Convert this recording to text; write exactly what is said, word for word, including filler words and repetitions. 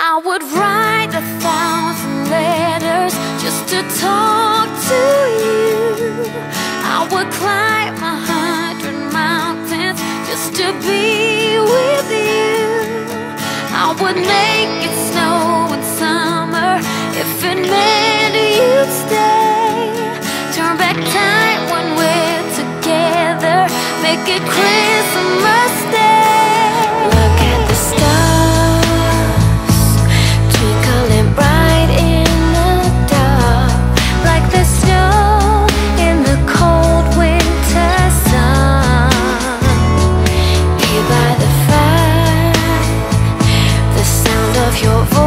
I would write a thousand letters just to talk to you. I would climb a hundred mountains just to be with you. I would make it snow in summer if it meant you'd stay. Turn back time when we're together, make it Christmas Day. Look at the stars your voice.